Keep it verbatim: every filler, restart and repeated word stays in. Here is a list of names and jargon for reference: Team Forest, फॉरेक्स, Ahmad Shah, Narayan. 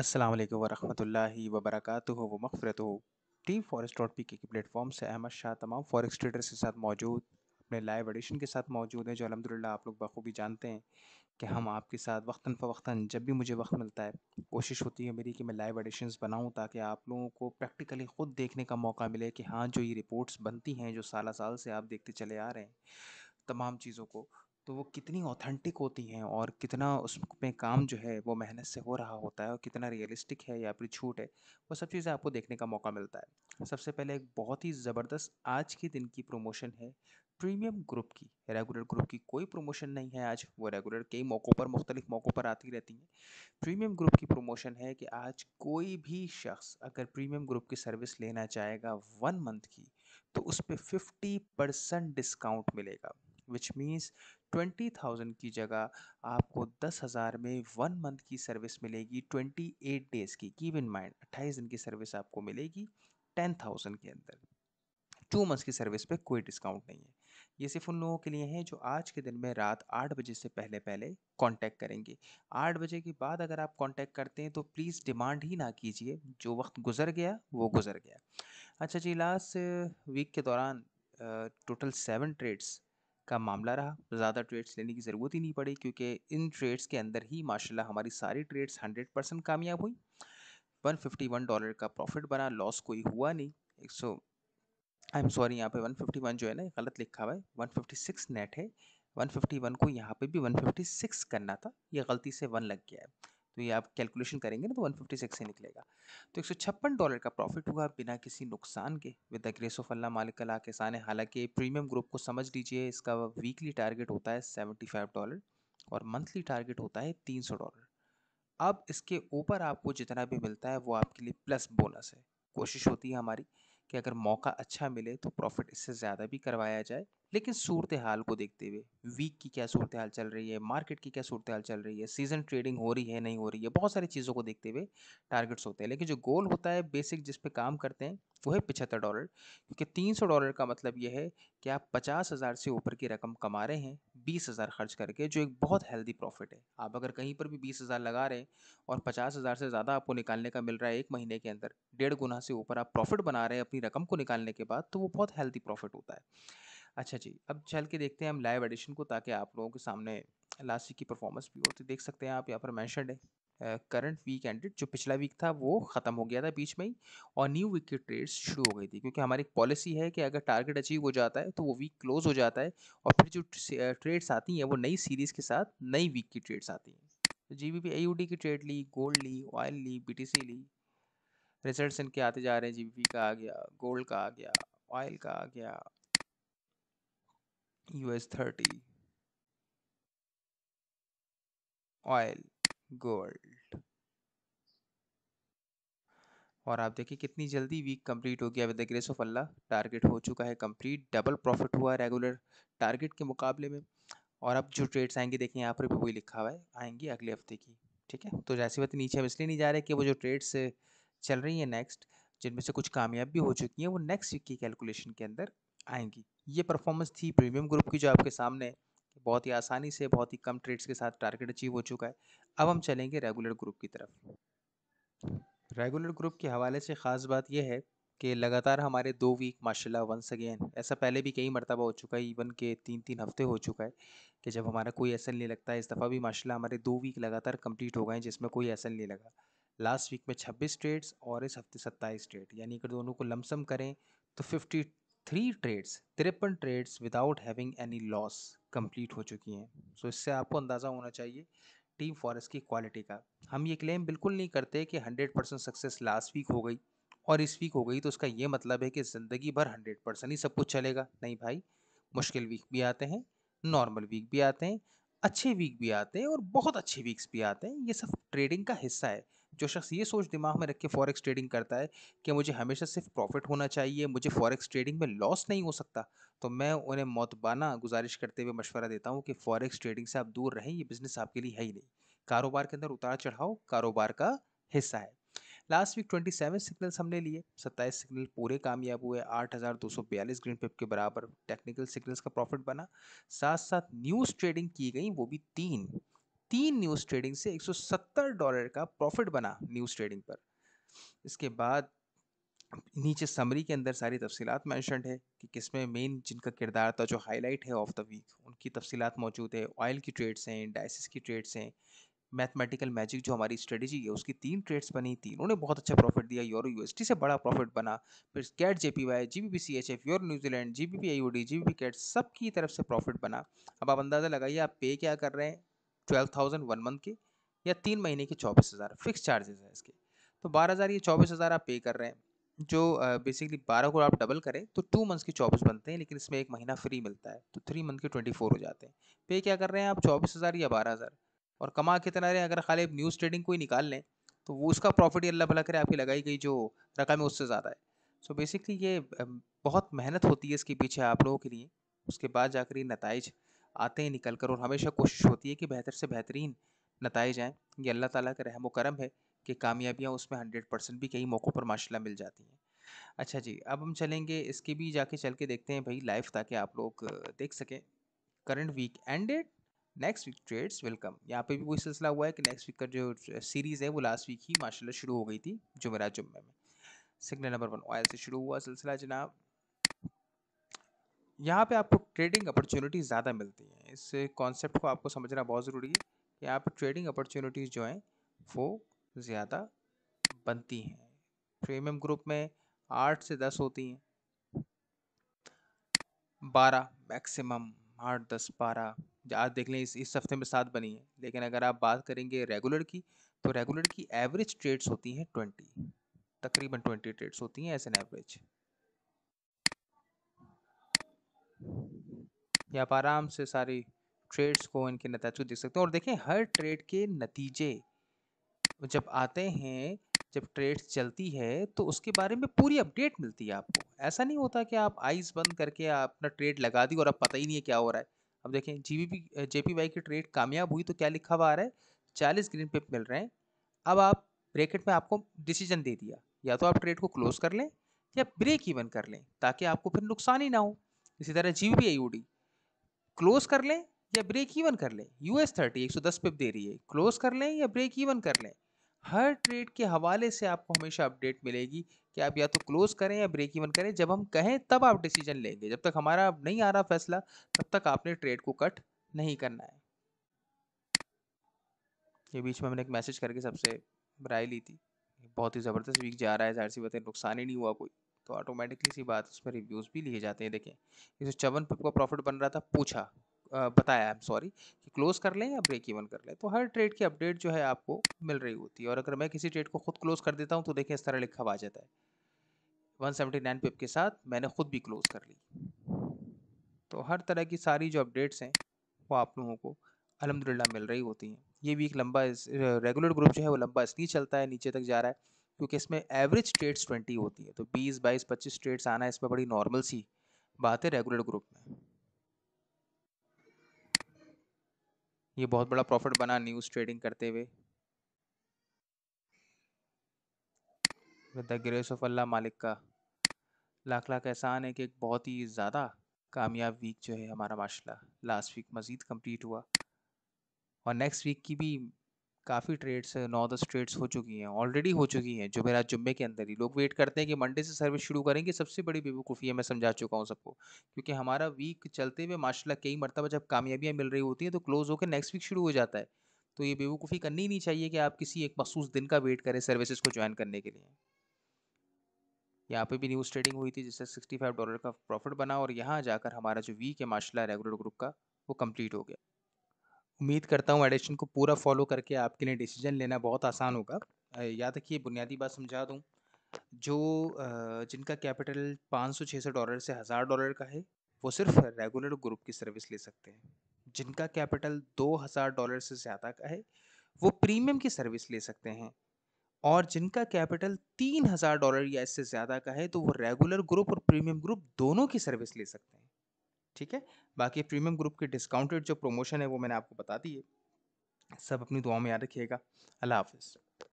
अस्सलामु अलैकुम वरहमतुल्लाहि वबरकातुहु व मग़फ़िरतुहु। टीम फॉरेस्ट डॉट पीके के प्लेटफॉर्म से अहमद शाह तमाम फॉरेक्स ट्रेडर्स के साथ मौजूद अपने लाइव एडिशन के साथ मौजूद हैं, जो अलहमदुलिल्लाह आप लोग बखूबी जानते हैं कि हम आपके साथ वक्तन फ़वक्तन जब भी मुझे वक्त मिलता है कोशिश होती है मेरी कि मैं लाइव एडिशन बनाऊँ ताकि आप लोगों को प्रैक्टिकली ख़ुद देखने का मौका मिले कि हाँ जो ये रिपोर्ट्स बनती हैं, जो साल साल से आप देखते चले आ रहे हैं तमाम चीज़ों को, तो वो कितनी ऑथेंटिक होती हैं और कितना उसमें काम जो है वो मेहनत से हो रहा होता है और कितना रियलिस्टिक है या फिर छूट है, वो सब चीज़ें आपको देखने का मौका मिलता है। सबसे पहले एक बहुत ही ज़बरदस्त आज के दिन की प्रोमोशन है प्रीमियम ग्रुप की। रेगुलर ग्रुप की कोई प्रोमोशन नहीं है आज, वो रेगुलर कई मौक़ों पर मुख्तलिफ मौक़ों पर आती रहती हैं। प्रीमियम ग्रुप की प्रोमोशन है कि आज कोई भी शख्स अगर प्रीमियम ग्रुप की सर्विस लेना चाहेगा वन मंथ की, तो उस पर फिफ्टी परसेंट डिस्काउंट मिलेगा, विच मीन्स ट्वेंटी थाउजेंड की जगह आपको दस हज़ार में वन मंथ की सर्विस मिलेगी ट्वेंटी एट डेज़ की। कीप इन माइंड अट्ठाईस दिन की सर्विस आपको मिलेगी टेन थाउजेंड के अंदर। टू मंथ्स की सर्विस पे कोई डिस्काउंट नहीं है। ये सिर्फ उन लोगों के लिए है जो आज के दिन में रात आठ बजे से पहले पहले कांटेक्ट करेंगे। आठ बजे के बाद अगर आप कांटेक्ट करते हैं तो प्लीज़ डिमांड ही ना कीजिए, जो वक्त गुजर गया वो गुजर गया। अच्छा जी, लास्ट वीक के दौरान टोटल सेवन ट्रेड्स का मामला रहा। ज़्यादा ट्रेड्स लेने की ज़रूरत ही नहीं पड़ी क्योंकि इन ट्रेड्स के अंदर ही माशाल्लाह हमारी सारी ट्रेड्स हंड्रेड परसेंट कामयाब हुई। वन फिफ्टी वन डॉलर का प्रॉफिट बना, लॉस कोई हुआ नहीं। एक सौ आई एम सॉरी यहाँ पे वन फिफ्टी वन जो है ना गलत लिखा हुआ है, वन फिफ्टी सिक्स नेट है। वन फिफ्टी वन को यहाँ पे भी वन फिफ्टी सिक्स करना था, ये गलती से वन लग गया है, तो ये आप कैलकुलेशन करेंगे ना तो वन फिफ्टी सिक्स से निकलेगा। तो एक सौ छप्पन डॉलर का प्रॉफिट हुआ बिना किसी नुकसान के, with the grace of Allah मालिक अल्लाह के साने। हालांकि प्रीमियम ग्रुप को समझ लीजिए इसका वीकली टारगेट होता है सेवेंटी फाइव डॉलर और मंथली टारगेट होता है तीन सौ डॉलर। अब इसके ऊपर आपको जितना भी मिलता है वो आपके लिए प्लस बोनस है। कोशिश होती है हमारी कि अगर मौका अच्छा मिले तो प्रॉफिट इससे ज़्यादा भी करवाया जाए, लेकिन सूरत हाल को देखते हुए वीक की क्या सूरत हाल चल रही है, मार्केट की क्या सूरत हाल चल रही है, सीज़न ट्रेडिंग हो रही है नहीं हो रही है, बहुत सारी चीज़ों को देखते हुए टारगेट्स होते हैं। लेकिन जो गोल होता है बेसिक जिस पे काम करते हैं वो है पचहत्तर डॉलर, क्योंकि तीन सौ डॉलर का मतलब ये है कि आप पचास हज़ार से ऊपर की रकम कमा रहे हैं बीस हज़ार खर्च करके, जो एक बहुत हेल्दी प्रॉफिट है। आप अगर कहीं पर भी बीस हज़ार लगा रहे हैं और पचास हज़ार से ज़्यादा आपको निकालने का मिल रहा है एक महीने के अंदर, डेढ़ गुना से ऊपर आप प्रॉफिट बना रहे हैं अपनी रकम को निकालने के बाद, तो वो बहुत हेल्दी प्रॉफिट होता है। अच्छा जी, अब चल के देखते हैं हम लाइव एडिशन को ताकि आप लोगों के सामने लास्ट वीक की परफॉर्मेंस भी होती देख सकते हैं। आप यहाँ पर मैंशनड है करंट वीक एंडेड, जो पिछला वीक था वो ख़त्म हो गया था बीच में ही, और न्यू वीक की ट्रेड्स शुरू हो गई थी क्योंकि हमारी पॉलिसी है कि अगर टारगेट अचीव हो जाता है तो वो वीक क्लोज हो जाता है और फिर जो ट्रेड्स आती हैं वो नई सीरीज़ के साथ नई वीक की ट्रेड्स आती हैं। G B P I U D की ट्रेड ली, गोल्ड ली, ऑयल ली, बी टी सी ली। रिजल्ट इनके आते जा रहे हैं, जी बी पी का आ गया, गोल्ड का आ गया, ऑयल का आ गया, U S thirty, oil, gold. और आप देखिए कितनी जल्दी वीक कंप्लीट हो गया with the grace of Allah. Target हो चुका है कंप्लीट, डबल प्रॉफिट हुआ रेगुलर टारगेट के मुकाबले में। और अब जो ट्रेड्स आएंगे देखें यहाँ पर भी वही लिखा हुआ है, आएंगी अगले हफ्ते की। ठीक है, तो जैसी बात नीचे हम इसलिए नहीं जा रहे कि वो जो ट्रेड्स चल रही हैं नेक्स्ट, जिनमें से कुछ कामयाब भी हो चुकी हैं, वो नेक्स्ट वीक की कैलकुलेशन के अंदर आएंगी। ये परफॉर्मेंस थी प्रीमियम ग्रुप की जो आपके सामने बहुत ही आसानी से बहुत ही कम ट्रेड्स के साथ टारगेट अचीव हो चुका है। अब हम चलेंगे रेगुलर ग्रुप की तरफ। रेगुलर ग्रुप के हवाले से ख़ास बात यह है कि लगातार हमारे दो वीक माशाल्लाह वंस अगेन, ऐसा पहले भी कई मरतबा हो चुका है, इवन के तीन तीन हफ्ते हो चुका है कि जब हमारा कोई ऐसा नहीं लगता है। इस दफ़ा भी माशाल्लाह हमारे दो वीक लगातार कम्प्लीट हो गए जिसमें कोई ऐसा नहीं लगा। लास्ट वीक में छब्बीस ट्रेड्स और इस हफ्ते सत्ताईस ट्रेड, यानी अगर दोनों को लमसम करें तो फिफ्टी थ्री ट्रेड्स तिरपन trades without having any loss complete हो चुकी हैं। सो so, इससे आपको अंदाज़ा होना चाहिए टीम फॉरेस्ट की क्वालिटी का। हम ये क्लेम बिल्कुल नहीं करते कि hundred percent success last week हो गई और इस वीक हो गई तो उसका ये मतलब है कि ज़िंदगी भर हंड्रेड परसेंट ही सब कुछ चलेगा। नहीं भाई, मुश्किल वीक भी आते हैं, नॉर्मल वीक भी आते हैं, अच्छे वीक भी आते हैं और बहुत अच्छे वीक्स भी आते हैं। ये सब ट्रेडिंग का हिस्सा है। जो शख्स ये सोच दिमाग में रख के फॉरेक्स ट्रेडिंग करता है कि मुझे हमेशा सिर्फ प्रॉफिट होना चाहिए, मुझे फॉरेक्स ट्रेडिंग में लॉस नहीं हो सकता, तो मैं उन्हें मौतबाना गुजारिश करते हुए मशवरा देता हूँ कि फॉरेक्स ट्रेडिंग से आप दूर रहें। ये बिज़नेस आपके लिए है ही नहीं। कारोबार के अंदर उतार चढ़ाव कारोबार का हिस्सा है। Last week twenty seven signals हमने लिए, सत्ताईस सिग्नल पूरे कामयाब हुए, आठ हज़ार दो सौ बयालीस ग्रीन पिप के बराबर टेक्निकल सिग्नल्स का प्रॉफिट बना। साथ साथ न्यूज़ ट्रेडिंग की गई, वो भी तीन तीन न्यूज़ ट्रेडिंग से एक सौ सत्तर डॉलर का प्रॉफिट बना न्यूज़ ट्रेडिंग पर। इसके बाद नीचे समरी के अंदर सारी तफसीलात मेंशन्ड है कि किसमें मेन जिनका किरदार था, जो हाईलाइट है ऑफ द वीक, उनकी तफसीलात मौजूद है। ऑयल की ट्रेड्स हैं, डाइसिस की ट्रेड्स हैं, मैथमेटिकल मैजिक जो हमारी स्ट्रेटजी है उसकी तीन ट्रेड्स बनी, तीनों ने बहुत अच्छा प्रॉफिट दिया। यूरो यूएसडी से बड़ा प्रॉफिट बना। फिर CAD JPY, GBP CHF, euro New Zealand, GBP IOD, GBP CAD, सब की तरफ से प्रॉफिट बना। अब आप अंदाज़ा लगाइए आप पे क्या कर रहे हैं, ट्वेल्व थाउजेंड वन मंथ के या तीन महीने के चौबीस हज़ार फिक्स चार्जेस हैं इसके, तो बारह हज़ार ये चौबीस हज़ार आप पे कर रहे हैं। जो बेसिकली बारह को आप डबल करें तो टू मंथ्स के चौबीस बनते हैं, लेकिन इसमें एक महीना फ्री मिलता है तो थ्री मंथ के ट्वेंटी फोर हो जाते हैं। पे क्या कर रहे हैं आप, चौबीस हज़ार या बारह हज़ार, और कमा कितना रहे अगर खाली न्यूज़ ट्रेडिंग को ही निकाल लें तो वो उसका प्रॉफिट अल्लाह भला करे आपकी लगाई गई जो रकम है उससे ज़्यादा है। सो so बेसिकली ये बहुत मेहनत होती है इसके पीछे आप लोगों के लिए, उसके बाद जाकर ये नताइज आते हैं निकल कर, और हमेशा कोशिश होती है कि बेहतर से बेहतरीन नताइज आएँ। ये अल्लाह ताला का रहम व करम है कि कामयाबियाँ उसमें हंड्रेड परसेंट भी कई मौक़ों पर माशाल्लाह मिल जाती हैं। अच्छा जी, अब हम चलेंगे इसके भी जाके चल के देखते हैं भाई लाइव, ताकि आप लोग देख सकें current week ended, next week trades welcome. यहाँ पे भी वही सिलसिला हुआ है कि नेक्स्ट वीक का जो सीरीज़ है वो लास्ट वीक ही माशाल्लाह शुरू हो गई थी जुमेरात जुम्मे में। सिग्नल नंबर वन ऑयल से शुरू हुआ सिलसिला जनाब। यहाँ पे आपको ट्रेडिंग अपॉर्चुनिटीज़ ज़्यादा मिलती हैं, इस कॉन्सेप्ट को आपको समझना बहुत ज़रूरी है कि यहाँ पर ट्रेडिंग अपॉर्चुनिटीज़ जो हैं वो ज़्यादा बनती हैं। प्रीमियम ग्रुप में आठ से दस होती हैं, बारह मैक्सिमम, आठ दस बारह आज देख लें इस इस हफ्ते में सात बनी है। लेकिन अगर आप बात करेंगे रेगुलर की तो रेगुलर की एवरेज ट्रेड्स होती हैं ट्वेंटी, तकरीबन ट्वेंटी ट्रेड्स होती हैं एज एन एवरेज। या आप आराम से सारी ट्रेड्स को इनके नतीजे को देख सकते हैं, और देखें हर ट्रेड के नतीजे जब आते हैं, जब ट्रेड्स चलती है तो उसके बारे में पूरी अपडेट मिलती है आपको। ऐसा नहीं होता कि आप आइज़ बंद करके अपना ट्रेड लगा दी और अब पता ही नहीं है क्या हो रहा है। अब देखें जीबीपी जेपीवाई की ट्रेड कामयाब हुई तो क्या लिखा हुआ आ रहा है, चालीस ग्रीन पिप मिल रहे हैं। अब आप ब्रैकेट में आपको डिसीजन दे दिया, या तो आप ट्रेड को क्लोज कर लें या ब्रेक इवन कर लें ताकि आपको फिर नुकसान ही ना हो। इसी तरह जीबीपी आईओडी क्लोज कर लें या ब्रेक इवन कर लें। यूएस थर्टी एक सौ दस पिप दे रही है, क्लोज कर लें या ब्रेक इवन कर लें। हर ट्रेड के हवाले से आपको हमेशा अपडेट मिलेगी कि आप या तो क्लोज करें या ब्रेक इवन करें। जब हम कहें तब आप डिसीजन लेंगे, जब तक हमारा नहीं आ रहा फैसला तब तक आपने ट्रेड को कट नहीं करना है। ये बीच में हमने एक मैसेज करके सबसे राय ली थी, बहुत ही ज़बरदस्त वीक जा रहा है, जाहिर सी बात है नुकसान ही नहीं हुआ कोई, तो ऑटोमेटिकली सी बात उसमें रिव्यूज़ भी लिए जाते हैं। देखें एक सौ चौवन पिप का प्रॉफिट बन रहा था, पूछा आ, बताया आई एम सॉरी कि क्लोज कर लें या ब्रेक इवन कर लें। तो हर ट्रेड की अपडेट जो है आपको मिल रही होती है, और अगर मैं किसी ट्रेड को खुद क्लोज कर देता हूं तो देखें इस तरह लिखा हुआ आ जाता है एक सौ उन्यासी पिप के साथ मैंने खुद भी क्लोज कर ली। तो हर तरह की सारी जो अपडेट्स हैं वो आप लोगों को अल्हम्दुलिल्लाह मिल रही होती हैं। ये वीक लंबा इस, रेगुलर ग्रुप जो है वो लंबा इसलिए चलता है, नीचे तक जा रहा है क्योंकि इसमें एवरेज ट्रेड्स ट्वेंटी होती है, तो बीस बाईस पच्चीस ट्रेड्स आना इसमें बड़ी नॉर्मल सी बात है रेगुलर ग्रुप में। ये बहुत बड़ा प्रॉफिट बना न्यूज़ ट्रेडिंग करते हुए, with the grace of Allah, मालिक का लाख लाख एहसान है कि एक बहुत ही ज़्यादा कामयाब वीक जो है हमारा माशाल्लाह लास्ट वीक मज़ीद कंप्लीट हुआ, और नेक्स्ट वीक की भी काफ़ी ट्रेड्स नौ दस ट्रेड्स हो चुकी हैं, ऑलरेडी हो चुकी हैं जुमेरात जुम्मे के अंदर ही। लोग वेट करते हैं कि मंडे से सर्विस शुरू करेंगे, सबसे बड़ी बेवकूफ़ी है, मैं समझा चुका हूँ सबको, क्योंकि हमारा वीक चलते हुए माशाल्लाह कई मरतबा जब कामयाबियाँ मिल रही होती हैं तो क्लोज होकर नेक्स्ट वीक शुरू हो जाता है। तो ये बेवकूफ़ी करनी ही नहीं चाहिए कि आप किसी एक मखसूस दिन का वेट करें सर्विसेज को ज्वाइन करने के लिए। यहाँ पे भी न्यूज़ ट्रेडिंग हुई थी जिससे सिक्सटी फाइव डॉलर का प्रॉफिट बना, और यहाँ जाकर हमारा जो वीक है माशाल्लाह रेगुलर ग्रुप का वो कम्प्लीट हो गया। उम्मीद करता हूँ एडिशन को पूरा फॉलो करके आपके लिए डिसीजन लेना बहुत आसान होगा। याद रखिए बुनियादी बात समझा दूँ, जो जिनका कैपिटल पाँच सौ छः सौ डॉलर से हज़ार डॉलर का है वो सिर्फ रेगुलर ग्रुप की सर्विस ले सकते हैं। जिनका कैपिटल दो हज़ार डॉलर से ज़्यादा का है वो प्रीमियम की सर्विस ले सकते हैं, और जिनका कैपिटल तीन हज़ार डॉलर या इससे ज़्यादा का है तो वो रेगुलर ग्रुप और प्रीमियम ग्रुप दोनों की सर्विस ले सकते हैं। ठीक है, बाकी प्रीमियम ग्रुप के डिस्काउंटेड जो प्रोमोशन है वो मैंने आपको बता दी है। सब अपनी दुआ में याद रखिएगा। अल्लाह हाफिज़।